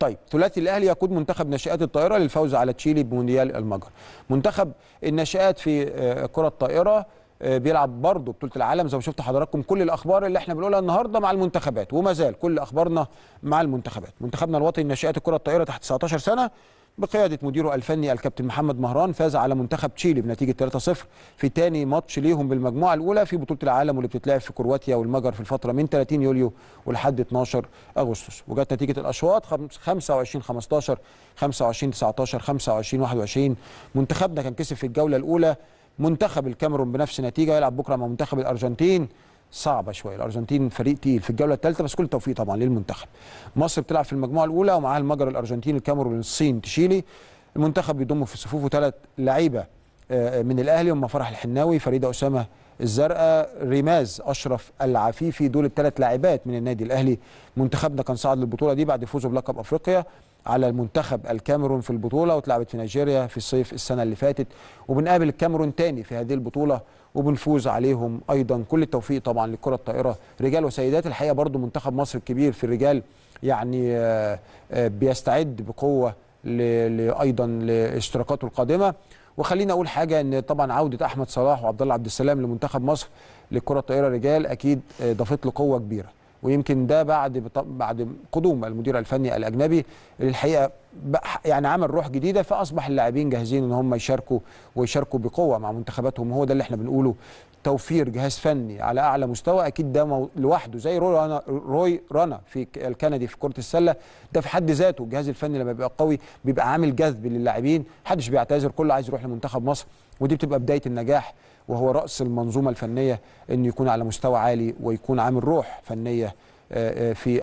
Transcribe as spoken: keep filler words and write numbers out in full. طيب ثلاثي الاهلي يقود منتخب ناشئات الطائره للفوز على تشيلي بمونديال المجر. منتخب الناشئات في كره الطائره بيلعب برضه بطوله العالم زي ما شفت حضراتكم. كل الاخبار اللي احنا بنقولها النهارده مع المنتخبات، وما زال كل اخبارنا مع المنتخبات. منتخبنا الوطني ناشئات الكره الطائره تحت تسعتاشر سنه بقياده مديره الفني الكابتن محمد مهران فاز على منتخب تشيلي بنتيجه ثلاثة صفر في ثاني ماتش ليهم بالمجموعه الاولى في بطوله العالم واللي بتتلعب في كرواتيا والمجر في الفتره من تلاتين يوليو ولحد اتناشر اغسطس. وجت نتيجه الاشواط خمسة وعشرين خمستاشر خمسة وعشرين تسعتاشر خمسة وعشرين واحد وعشرين. منتخبنا كان كسب في الجوله الاولى منتخب الكاميرون بنفس النتيجه. يلعب بكره مع منتخب الارجنتين، صعبه شويه، الارجنتين فريق تقيل في الجوله الثالثه، بس كل التوفيق طبعا للمنتخب. مصر بتلعب في المجموعه الاولى ومعاها المجر، الارجنتين، الكاميرون، الصين، تشيلي. المنتخب بيضم في صفوفه ثلاث لعيبه من الاهلي، هم فرح الحناوي، فريده اسامه الزرقاء، رماز اشرف العفيفي. دول الثلاث لاعبات من النادي الاهلي. منتخبنا كان صعد للبطوله دي بعد فوزه بلقب افريقيا على منتخب الكاميرون في البطوله، واتلعبت في نيجيريا في الصيف السنه اللي فاتت. وبنقابل الكاميرون تاني في هذه البطوله وبنفوز عليهم ايضا. كل التوفيق طبعا للكره الطائره رجال وسيدات. الحقيقه برضو منتخب مصر الكبير في الرجال يعني بيستعد بقوه ايضا لاشتراكاته القادمه. وخلينا اقول حاجه، ان طبعا عوده احمد صلاح وعبدالله عبد السلام لمنتخب مصر للكره الطائره رجال اكيد ضافت له قوه كبيره، ويمكن ده بعد بعد قدوم المدير الفني الاجنبي الحقيقه يعني عمل روح جديده، فاصبح اللاعبين جاهزين ان هم يشاركوا ويشاركوا بقوه مع منتخباتهم. هو ده اللي احنا بنقوله، توفير جهاز فني على اعلى مستوى اكيد ده لوحده، زي روي رانا روي رانا في الكندي في كره السله، ده في حد ذاته الجهاز الفني لما بيبقى قوي بيبقى عامل جذب للاعبين، محدش بيعتذر، كله عايز يروح لمنتخب مصر. ودي بتبقى بدايه النجاح، وهو رأس المنظومة الفنية إنه يكون على مستوى عالي ويكون عامل روح فنية في